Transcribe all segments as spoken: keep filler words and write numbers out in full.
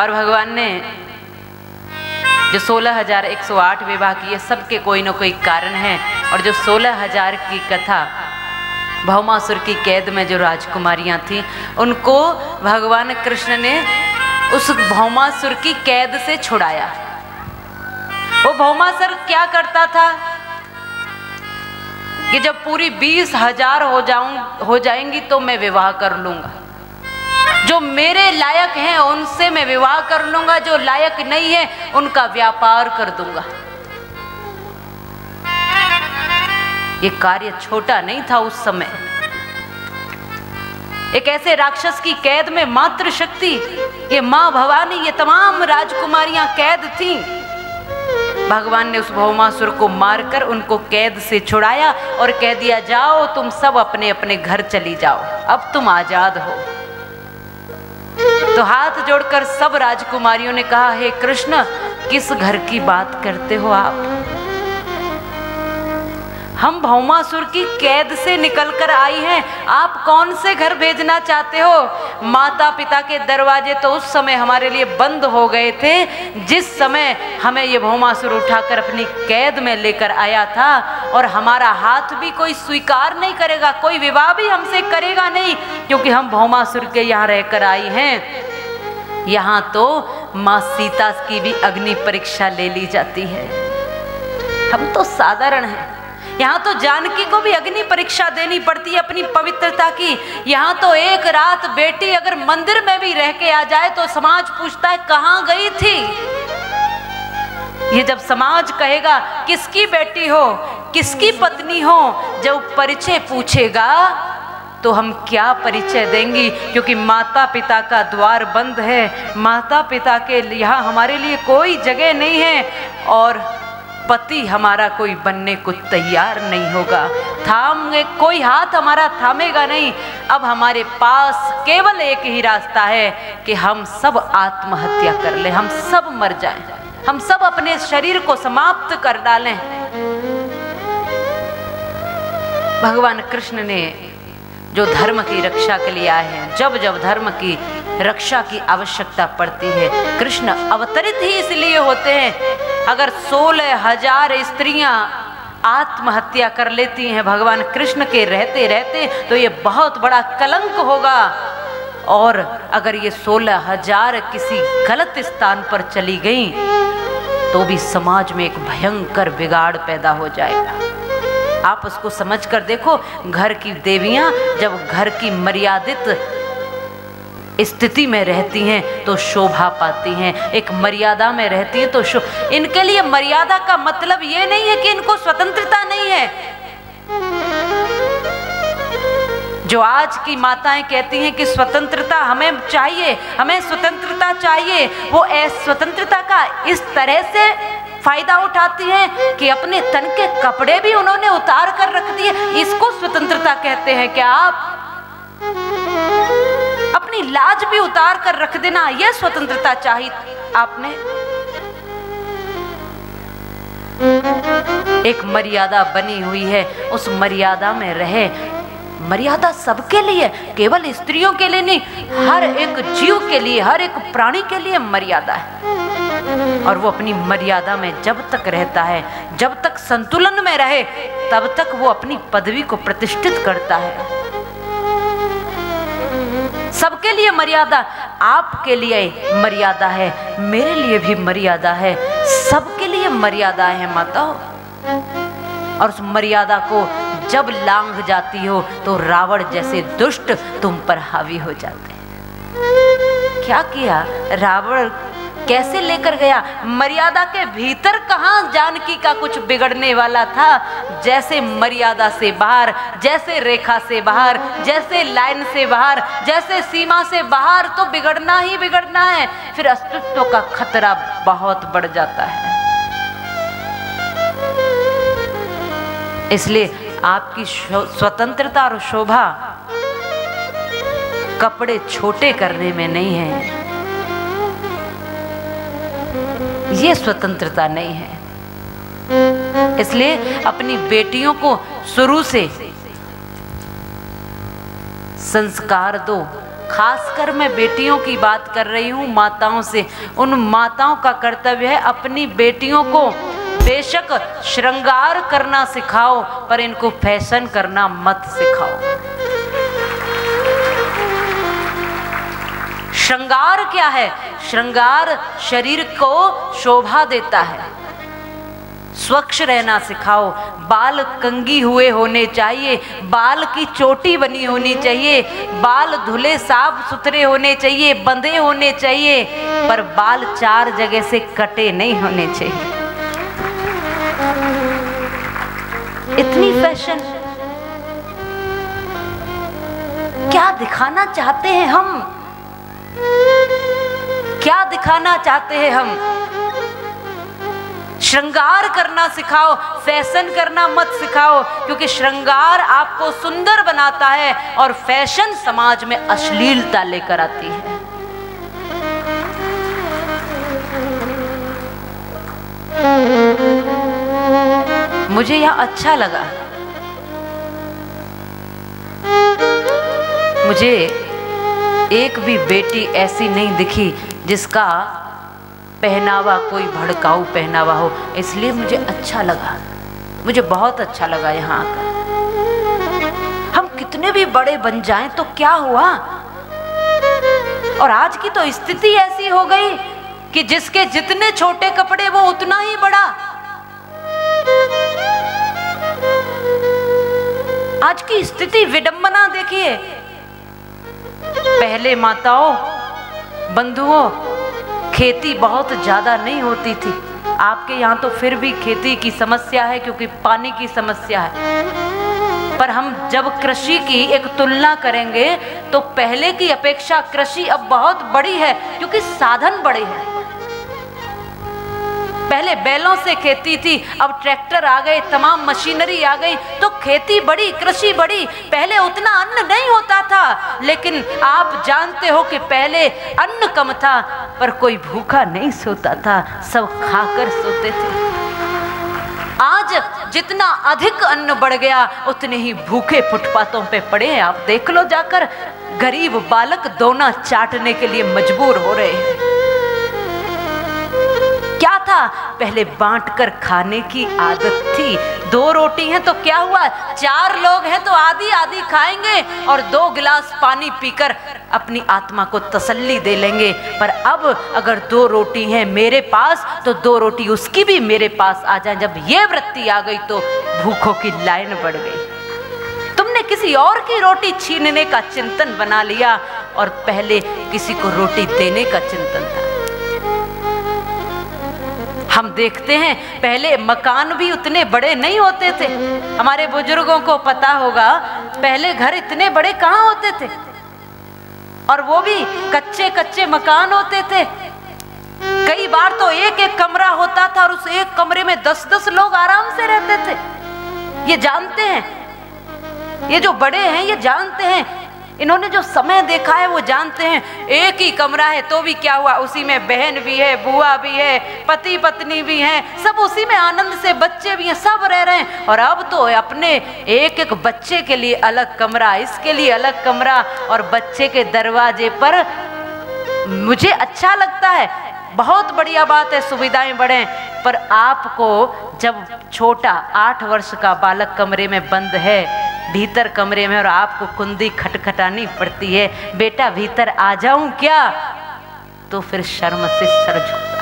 और भगवान ने जो सोलह हज़ार एक सौ आठ विवाह किए सबके कोई ना कोई कारण है। और जो सोलह हज़ार की कथा भौमासुर की कैद में जो राजकुमारियां थीं उनको भगवान कृष्ण ने उस भौमासुर की कैद से छुड़ाया। वो भौमासुर क्या करता था कि जब पूरी बीस हजार हो जाऊं हो जाएंगी तो मैं विवाह कर लूंगा, जो मेरे लायक हैं उनसे मैं विवाह कर लूंगा, जो लायक नहीं है उनका व्यापार कर दूंगा। ये कार्य छोटा नहीं था उस समय। एक ऐसे राक्षस की कैद में मातृशक्ति ये मां भवानी ये तमाम राजकुमारियां कैद थीं। भगवान ने उस भौमासुर को मारकर उनको कैद से छुड़ाया और कह दिया जाओ तुम सब अपने अपने घर चली जाओ, अब तुम आजाद हो। तो हाथ जोड़कर सब राजकुमारियों ने कहा हे कृष्ण किस घर की बात करते हो आप, हम भौमासुर की कैद से निकलकर आई हैं, आप कौन से घर भेजना चाहते हो? माता पिता के दरवाजे तो उस समय हमारे लिए बंद हो गए थे जिस समय हमें ये भौमासुर उठाकर अपनी कैद में लेकर आया था, और हमारा हाथ भी कोई स्वीकार नहीं करेगा, कोई विवाह भी हमसे करेगा नहीं क्योंकि हम भौमासुर के यहाँ रहकर आई हैं। यहाँ तो माँ सीता की भी अग्नि परीक्षा ले ली जाती है, हम तो साधारण हैं। यहाँ तो जानकी को भी अग्नि परीक्षा देनी पड़ती है अपनी पवित्रता की। यहाँ तो एक रात बेटी अगर मंदिर में भी रह के आ जाए तो समाज पूछता है कहाँ गई थी। ये जब समाज कहेगा किसकी बेटी हो किसकी पत्नी हो, जब परिचय पूछेगा तो हम क्या परिचय देंगी क्योंकि माता पिता का द्वार बंद है, माता पिता के यहाँ हमारे लिए कोई जगह नहीं है और पति हमारा कोई बनने को तैयार नहीं होगा, थामे कोई हाथ हमारा थामेगा नहीं। अब हमारे पास केवल एक ही रास्ता है कि हम सब आत्महत्या कर लें, हम सब मर जाएं, हम सब अपने शरीर को समाप्त कर डालें। भगवान कृष्ण ने जो धर्म की रक्षा के लिए आए हैं, जब जब धर्म की रक्षा की आवश्यकता पड़ती है कृष्ण अवतरित ही इसलिए होते हैं। अगर सोलह हजार स्त्रियां आत्महत्या कर लेती हैं भगवान कृष्ण के रहते रहते तो ये बहुत बड़ा कलंक होगा, और अगर ये सोलह हजार किसी गलत स्थान पर चली गईं तो भी समाज में एक भयंकर बिगाड़ पैदा हो जाएगा। आप उसको समझ कर देखो, घर की देवियां जब घर की मर्यादित स्थिति में रहती हैं तो शोभा पाती हैं, एक मर्यादा में रहती हैं तो शो इनके लिए मर्यादा का मतलब ये नहीं है कि इनको स्वतंत्रता नहीं है। जो आज की माताएं कहती हैं कि स्वतंत्रता हमें चाहिए हमें स्वतंत्रता चाहिए, वो ऐसी स्वतंत्रता का इस तरह से फायदा उठाती हैं कि अपने तन के कपड़े भी उन्होंने उतार कर रख दिए। इसको स्वतंत्रता कहते हैं क्या? आप अपनी लाज भी उतार कर रख देना, यह स्वतंत्रता चाहिए आपने? एक मर्यादा बनी हुई है, उस मर्यादा में रहे। मर्यादा सबके लिए, केवल स्त्रियों के लिए नहीं, हर एक जीव के लिए हर एक प्राणी के लिए मर्यादा है, और वो अपनी मर्यादा में जब तक रहता है जब तक संतुलन में रहे तब तक वो अपनी पदवी को प्रतिष्ठित करता है। सबके लिए मर्यादा, आपके लिए मर्यादा है, मेरे लिए भी मर्यादा है, सबके लिए मर्यादा है माताओं। और उस मर्यादा को जब लांघ जाती हो तो रावण जैसे दुष्ट तुम पर हावी हो जाते हैं। क्या किया रावण, कैसे लेकर गया मर्यादा के भीतर? कहाँ जानकी का कुछ बिगड़ने वाला था? जैसे मर्यादा से बाहर, जैसे रेखा से बाहर, जैसे लाइन से बाहर, जैसे सीमा से बाहर तो बिगड़ना ही बिगड़ना है, फिर अस्तित्व का खतरा बहुत बढ़ जाता है। इसलिए आपकी स्वतंत्रता और शोभा कपड़े छोटे करने में नहीं है, ये स्वतंत्रता नहीं है। इसलिए अपनी बेटियों को शुरू से संस्कार दो, खासकर मैं बेटियों की बात कर रही हूँ, माताओं से। उन माताओं का कर्तव्य है अपनी बेटियों को बेशक श्रृंगार करना सिखाओ, पर इनको फैशन करना मत सिखाओ। श्रृंगार क्या है? श्रृंगार शरीर को शोभा देता है। स्वच्छ रहना सिखाओ। बाल कंगी हुए होने चाहिए, बाल की चोटी बनी होनी चाहिए, बाल धुले साफ सुथरे होने चाहिए, बंधे होने चाहिए, पर बाल चार जगह से कटे नहीं होने चाहिए। इतनी फैशन क्या दिखाना चाहते हैं हम? क्या दिखाना चाहते हैं हम? श्रृंगार करना सिखाओ, फैशन करना मत सिखाओ, क्योंकि श्रृंगार आपको सुंदर बनाता है और फैशन समाज में अश्लीलता लेकर आती है। मुझे यह अच्छा लगा, मुझे एक भी बेटी ऐसी नहीं दिखी जिसका पहनावा कोई भड़काऊ पहनावा हो, इसलिए मुझे अच्छा लगा, मुझे बहुत अच्छा लगा यहाँ आकर। हम कितने भी बड़े बन जाएं तो क्या हुआ? और आज की तो स्थिति ऐसी हो गई कि जिसके जितने छोटे कपड़े वो उतना ही बड़ा। आज की स्थिति विडंबना देखिए। पहले माताओं, बंधुओं, खेती बहुत ज़्यादा नहीं होती थी। आपके यहाँ तो फिर भी खेती की समस्या है क्योंकि पानी की समस्या है, पर हम जब कृषि की एक तुलना करेंगे तो पहले की अपेक्षा कृषि अब बहुत बड़ी है क्योंकि साधन बड़े हैं। पहले बैलों से खेती थी, अब ट्रैक्टर आ गए, तमाम मशीनरी आ गई, तो खेती बड़ी, कृषि बड़ी। पहले उतना अन्न नहीं होता था, लेकिन आप जानते हो कि पहले अन्न कम था पर कोई भूखा नहीं सोता था, सब खाकर सोते थे। आज जितना अधिक अन्न बढ़ गया उतने ही भूखे फुटपाथों पे पड़े हैं। आप देख लो जाकर, गरीब बालक दोना चाटने के लिए मजबूर हो रहे हैं। क्या था? पहले बांटकर खाने की आदत थी। दो रोटी है तो क्या हुआ, चार लोग हैं तो आधी आधी खाएंगे और दो गिलास पानी पीकर अपनी आत्मा को तसल्ली दे लेंगे। पर अब अगर दो रोटी है मेरे पास तो दो रोटी उसकी भी मेरे पास आ जाए। जब ये वृत्ति आ गई तो भूखों की लाइन बढ़ गई। तुमने किसी और की रोटी छीनने का चिंतन बना लिया और पहले किसी को रोटी देने का चिंतन था। हम देखते हैं पहले मकान भी उतने बड़े नहीं होते थे। हमारे बुजुर्गों को पता होगा पहले घर इतने बड़े कहाँ होते थे, और वो भी कच्चे कच्चे मकान होते थे। कई बार तो एक एक कमरा होता था और उस एक कमरे में दस दस लोग आराम से रहते थे। ये जानते हैं, ये जो बड़े हैं ये जानते हैं, इन्होंने जो समय देखा है वो जानते हैं। एक ही कमरा है तो भी क्या हुआ, उसी में बहन भी है, बुआ भी है, पति पत्नी भी हैं, सब उसी में आनंद से, बच्चे भी हैं, सब रह रहे हैं। और अब तो अपने एक एक बच्चे के लिए अलग कमरा, इसके लिए अलग कमरा, और बच्चे के दरवाजे पर। मुझे अच्छा लगता है, बहुत बढ़िया बात है, सुविधाएं बढ़ें, पर आपको जब छोटा आठ वर्ष का बालक कमरे में बंद है, भीतर कमरे में, और आपको कुंडी खटखटानी पड़ती है, बेटा भीतर आ जाऊं क्या, तो फिर शर्म से सर झुकता।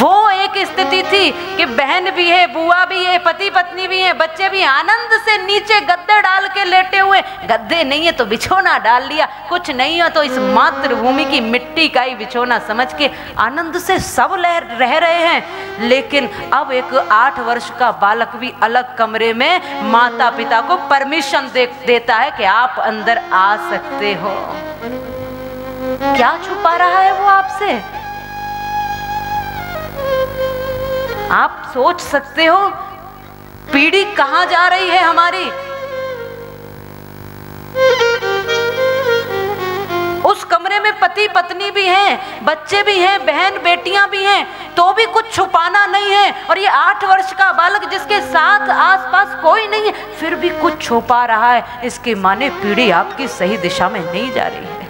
वो एक स्थिति थी कि बहन भी है, बुआ भी है, पति पत्नी भी है, बच्चे भी, आनंद से नीचे गद्दे डाल के लेटे हुए। गद्दे नहीं है तो बिछोना डाल लिया, कुछ नहीं है तो इस मातृभूमि की मिट्टी का ही बिछोना समझ के आनंद से सब रह रहे हैं। लेकिन अब एक आठ वर्ष का बालक भी अलग कमरे में माता पिता को परमिशन दे, देता है कि आप अंदर आ सकते हो। क्या छुपा रहा है वो आपसे? आप सोच सकते हो पीढ़ी कहां जा रही है हमारी? उस कमरे में पति पत्नी भी हैं, बच्चे भी हैं, बहन बेटियां भी हैं, तो भी कुछ छुपाना नहीं है। और ये आठ वर्ष का बालक जिसके साथ आसपास कोई नहीं है फिर भी कुछ छुपा रहा है, इसके माने पीढ़ी आपकी सही दिशा में नहीं जा रही है।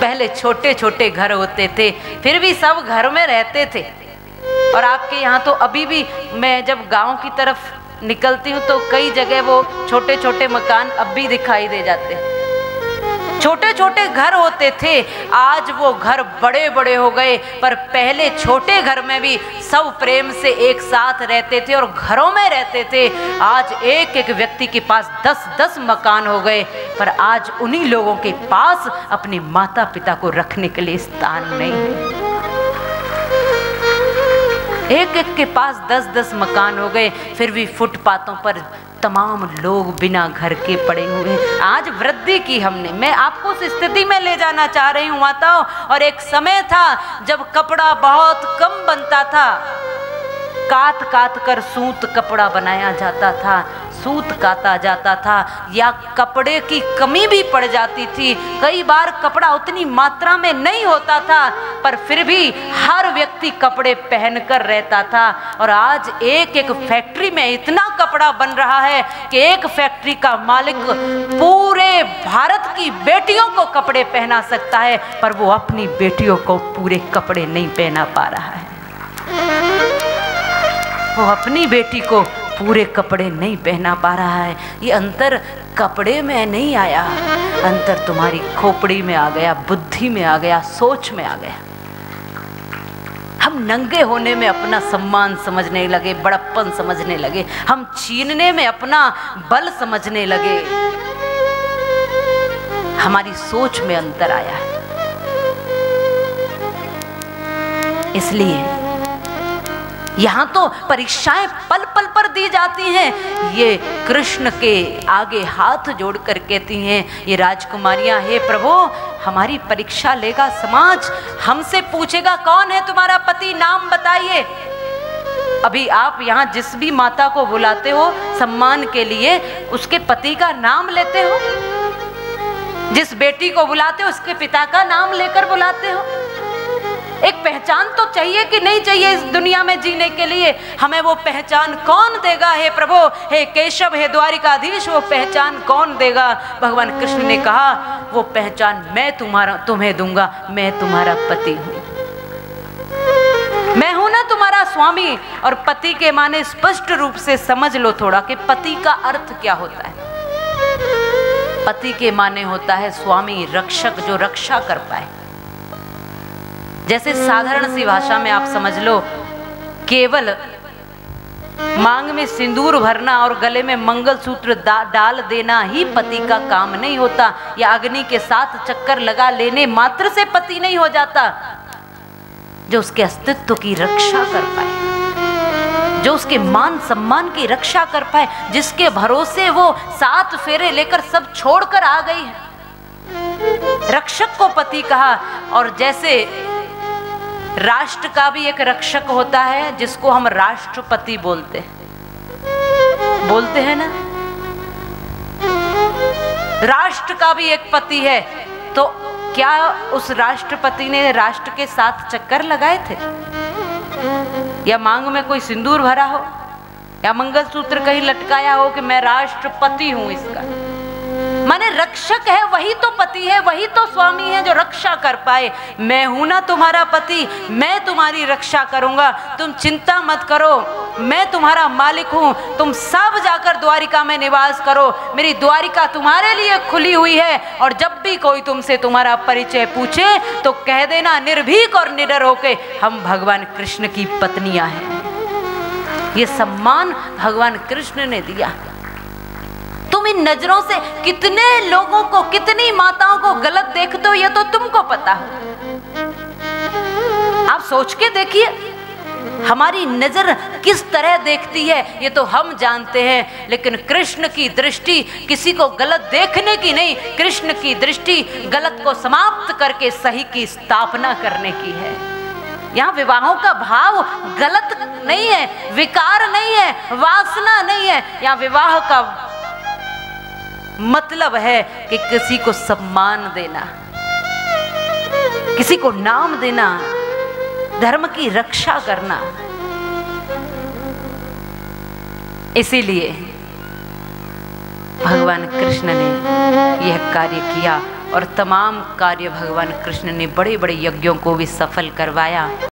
पहले छोटे छोटे घर होते थे फिर भी सब घर में रहते थे। और आपके यहाँ तो अभी भी मैं जब गांव की तरफ निकलती हूँ तो कई जगह वो छोटे छोटे मकान अब भी दिखाई दे जाते हैं। छोटे छोटे घर होते थे, आज वो घर बड़े बड़े हो गए, पर पहले छोटे घर में भी सब प्रेम से एक साथ रहते थे और घरों में रहते थे। आज एक एक व्यक्ति के पास दस दस मकान हो गए, पर आज उन्हीं लोगों के पास अपने माता पिता को रखने के लिए स्थान नहीं है। एक एक के पास दस दस मकान हो गए फिर भी फुटपाथों पर तमाम लोग बिना घर के पड़े हुए। आज वृद्धि की हमने, मैं आपको उस स्थिति में ले जाना चाह रही हूँ माताओं। और एक समय था जब कपड़ा बहुत कम बनता था, काट काट कर सूत कपड़ा बनाया जाता था, सूत काटा जाता था, या कपड़े की कमी भी पड़ जाती थी। कई बार कपड़ा उतनी मात्रा में नहीं होता था, पर फिर भी हर व्यक्ति कपड़े पहनकर रहता था। और आज एक एक फैक्ट्री में इतना कपड़ा बन रहा है कि एक फैक्ट्री का मालिक पूरे भारत की बेटियों को कपड़े पहना सकता है, पर वो अपनी बेटियों को पूरे कपड़े नहीं पहना पा रहा है। वो अपनी बेटी को पूरे कपड़े नहीं पहना पा रहा है। ये अंतर कपड़े में नहीं आया, अंतर तुम्हारी खोपड़ी में आ गया, बुद्धि में आ गया, सोच में आ गया। हम नंगे होने में अपना सम्मान समझने लगे, बड़प्पन समझने लगे, हम छीनने में अपना बल समझने लगे। हमारी सोच में अंतर आया है। इसलिए यहाँ तो परीक्षाएं पल पल पर दी जाती हैं। ये कृष्ण के आगे हाथ जोड़कर कहती हैं ये राजकुमारियाँ, हे प्रभु हमारी परीक्षा लेगा समाज, हमसे पूछेगा कौन है तुम्हारा पति, नाम बताइए। अभी आप यहाँ जिस भी माता को बुलाते हो सम्मान के लिए उसके पति का नाम लेते हो, जिस बेटी को बुलाते हो उसके पिता का नाम लेकर बुलाते हो। एक पहचान तो चाहिए कि नहीं चाहिए? इस दुनिया में जीने के लिए हमें वो पहचान कौन देगा? हे प्रभु, हे केशव, हे द्वारिकाधीश, वो पहचान कौन देगा? भगवान कृष्ण ने कहा वो पहचान मैं तुम्हारा तुम्हें दूंगा, मैं तुम्हारा पति हूँ, मैं हूं ना तुम्हारा स्वामी। और पति के माने स्पष्ट रूप से समझ लो थोड़ा कि पति का अर्थ क्या होता है। पति के माने होता है स्वामी, रक्षक, जो रक्षा कर पाए। जैसे साधारण सी भाषा में आप समझ लो, केवल मांग में सिंदूर भरना और गले में मंगलसूत्र डाल देना ही पति का काम नहीं होता, या अग्नि के साथ चक्कर लगा लेने मात्र से पति नहीं हो जाता। जो उसके अस्तित्व की रक्षा कर पाए, जो उसके मान सम्मान की रक्षा कर पाए, जिसके भरोसे वो सात फेरे लेकर सब छोड़कर आ गई है, रक्षक को पति कहा। और जैसे राष्ट्र का भी एक रक्षक होता है जिसको हम राष्ट्रपति बोलते हैं, बोलते हैं ना। राष्ट्र का भी एक पति है, तो क्या उस राष्ट्रपति ने राष्ट्र के साथ चक्कर लगाए थे, या मांग में कोई सिंदूर भरा हो, या मंगलसूत्र कहीं लटकाया हो कि मैं राष्ट्रपति हूं इसका? माने रक्षक है, वही तो पति है, वही तो स्वामी है जो रक्षा कर पाए। मैं हूं ना तुम्हारा पति, मैं तुम्हारी रक्षा करूंगा, तुम चिंता मत करो, मैं तुम्हारा मालिक हूं। तुम सब जाकर द्वारिका में निवास करो, मेरी द्वारिका तुम्हारे लिए खुली हुई है। और जब भी कोई तुमसे तुम्हारा परिचय पूछे तो कह देना निर्भीक और निडर होके, हम भगवान कृष्ण की पत्नियां हैं। ये सम्मान भगवान कृष्ण ने दिया। तुम इन नजरों से कितने लोगों को, कितनी माताओं को गलत देखते हो, ये तो तुमको पता हो। आप सोच के देखिए हमारी नजर किस तरह देखती है, ये तो हम जानते हैं। लेकिन कृष्ण की दृष्टि किसी को गलत देखने की नहीं, कृष्ण की दृष्टि गलत को समाप्त करके सही की स्थापना करने की है। यहाँ विवाहों का भाव गलत नहीं है, विकार नहीं है, वासना नहीं है। यहाँ विवाह का मतलब है कि किसी को सम्मान देना, किसी को नाम देना, धर्म की रक्षा करना। इसीलिए भगवान कृष्ण ने यह कार्य किया और तमाम कार्य भगवान कृष्ण ने बड़े बड़े यज्ञों को भी सफल करवाया।